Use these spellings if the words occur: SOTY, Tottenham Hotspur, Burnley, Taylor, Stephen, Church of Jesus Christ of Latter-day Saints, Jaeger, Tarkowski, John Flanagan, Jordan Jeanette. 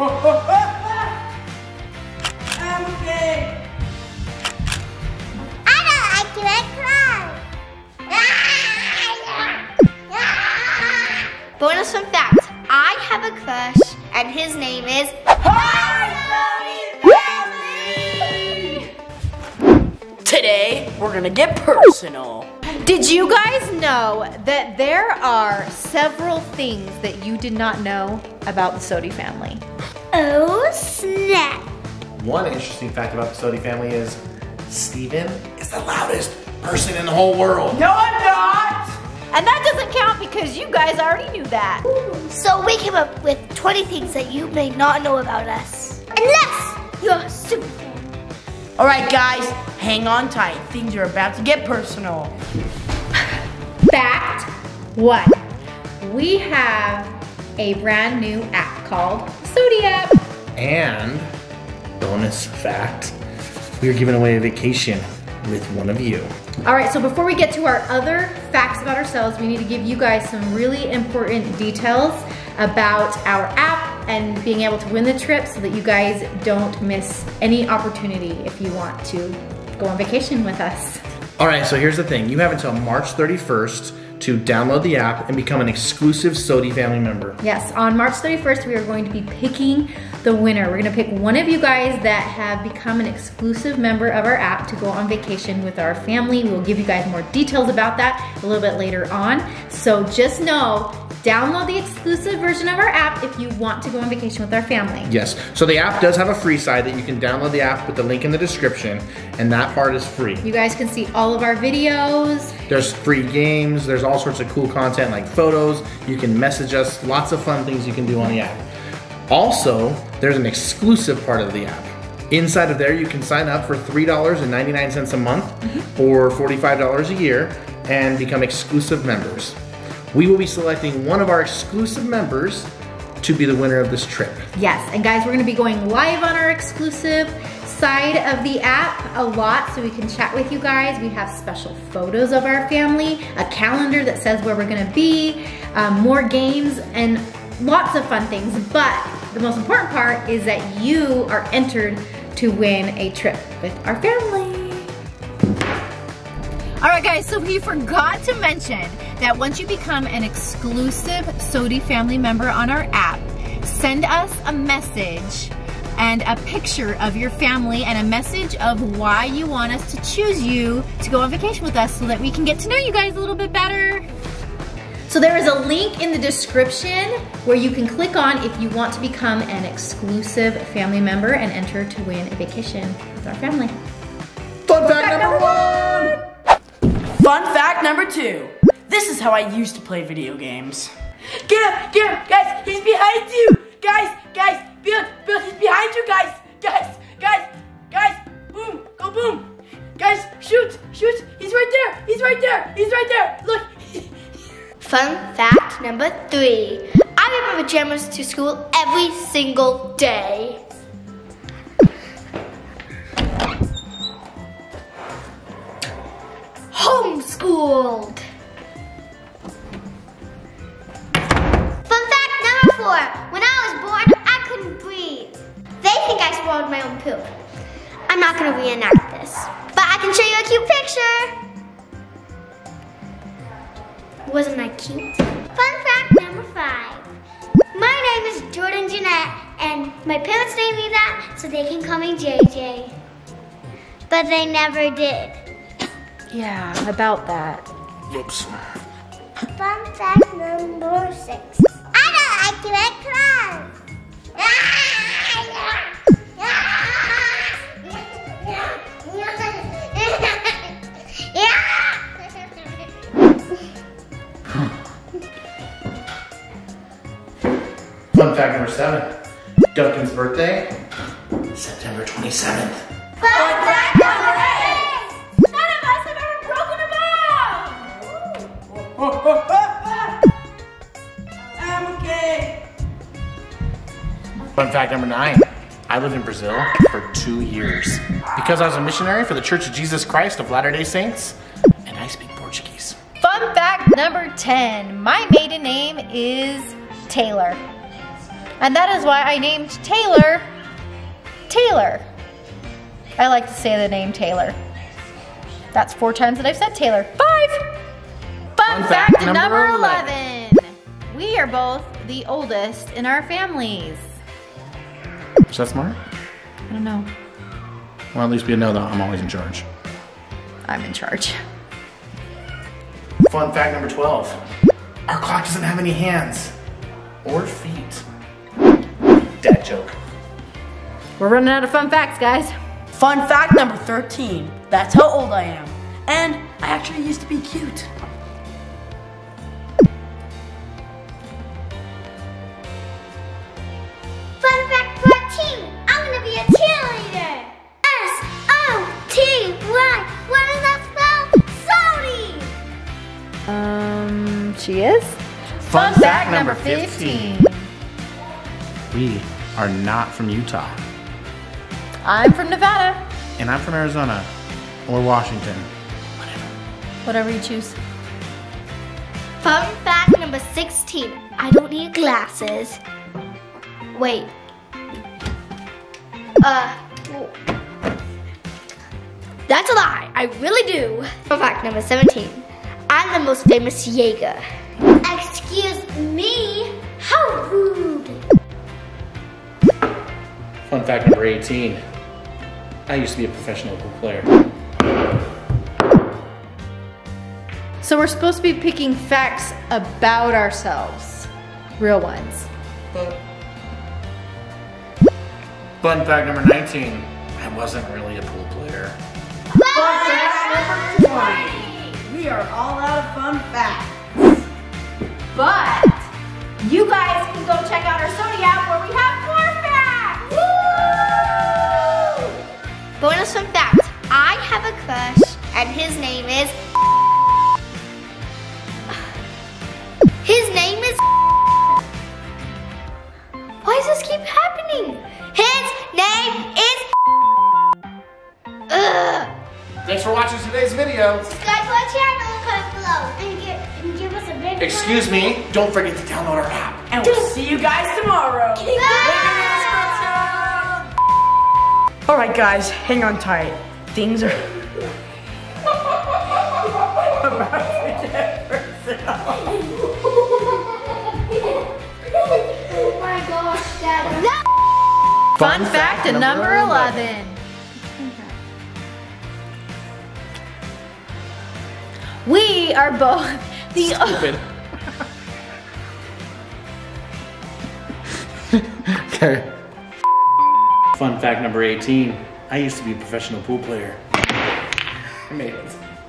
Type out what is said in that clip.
I'm okay. I don't like you. I cry. Bonus fun fact: I have a crush, and his name is. Today, we're gonna get personal. Did you guys know that there are several things that you did not know about the SOTY family? Oh snap! One interesting fact about the SOTY family is Stephen is the loudest person in the whole world. No, I'm not! And that doesn't count because you guys already knew that. So we came up with 20 things that you may not know about us. Unless you're super cool. All right, guys. Hang on tight, things are about to get personal. Fact one, we have a brand new app called SOTY app. And bonus fact, we are giving away a vacation with one of you. All right, so before we get to our other facts about ourselves, we need to give you guys some really important details about our app and being able to win the trip so that you guys don't miss any opportunity if you want to go on vacation with us. All right, so here's the thing. You have until March 31st to download the app and become an exclusive SOTY family member. Yes, on March 31st, we are going to be picking the winner. We're gonna pick one of you guys that have become an exclusive member of our app to go on vacation with our family. We'll give you guys more details about that a little bit later on. So just know, download the exclusive version of our app if you want to go on vacation with our family. Yes, so the app does have a free side that you can download the app with the link in the description, and that part is free. You guys can see all of our videos. There's free games, there's all sorts of cool content like photos, you can message us, lots of fun things you can do on the app. Also, there's an exclusive part of the app. Inside of there, you can sign up for $3.99 a month or $45 a year and become exclusive members. We will be selecting one of our exclusive members to be the winner of this trip. Yes, and guys, we're gonna be going live on our exclusive side of the app a lot so we can chat with you guys. We have special photos of our family, a calendar that says where we're gonna be, more games, and lots of fun things. But the most important part is that you are entered to win a trip with our family. All right guys, so we forgot to mention that once you become an exclusive SOTY family member on our app, send us a message and a picture of your family and a message of why you want us to choose you to go on vacation with us so that we can get to know you guys a little bit better. So there is a link in the description where you can click on if you want to become an exclusive family member and enter to win a vacation with our family. Fun fact number one! Fun fact number two. This is how I used to play video games. Get up, guys, he's behind you. Guys, build, he's behind you, guys. Boom, go boom. Guys, shoot, he's right there, look. Fun fact number three. I wear my pajamas to school every single day. Homeschooled. Fun fact number four. When I was born, I couldn't breathe. They think I swallowed my own poop. I'm not gonna reenact this, but I can show you a cute picture. Wasn't I cute? Fun fact number five. My name is Jordan Jeanette, and my parents named me that so they can call me JJ. But they never did. Yeah, about that. Whoops. Fun fact number six. I don't like you, I cry. Fun fact number seven. Duncan's birthday, September 27th. Fun fact number eight. I'm okay. Fun fact number nine. I lived in Brazil for 2 years because I was a missionary for the Church of Jesus Christ of Latter-day Saints, and I speak Portuguese. Fun fact number 10. My maiden name is Taylor. And that is why I named Taylor, Taylor. I like to say the name Taylor. That's 4 times that I've said Taylor. 5! Fun fact number 11. We are both the oldest in our families. Is that smart? I don't know. Well, at least we know that I'm always in charge. I'm in charge. Fun fact number 12. Our clock doesn't have any hands or feet. Dad joke. We're running out of fun facts, guys. Fun fact number 13. That's how old I am. And I actually used to be cute. Fun fact 14. I'm gonna be a cheerleader. S-O-T-Y. What does that spell? SOTY. She is? Fun fact number 15. We are not from Utah. I'm from Nevada. And I'm from Arizona. Or Washington. Whatever you choose. Fun fact number 16. I don't need glasses. Wait. That's a lie. I really do. Fun fact number 17. I'm the most famous Jaeger. Excuse me? How rude. Fun fact number 18. I used to be a professional player. So we're supposed to be picking facts about ourselves. Real ones. Fun fact number 19. I wasn't really a pool player. Fun fact number 20. We are all out of fun facts. But you guys can go check out our SOTY app where we have more facts. Woo! Bonus fun fact. I have a crush and his name is... Why does this keep happening? His name is... Thanks for watching today's video. Subscribe to our channel and comment below. And give us a big... Excuse me. Don't forget to download our app. And we'll see you guys tomorrow. Bye. All right, guys. Hang on tight. Things are... about to get personal. Fun fact number 11. We are both the Okay. Fun fact number 18. I used to be a professional pool player. I made it.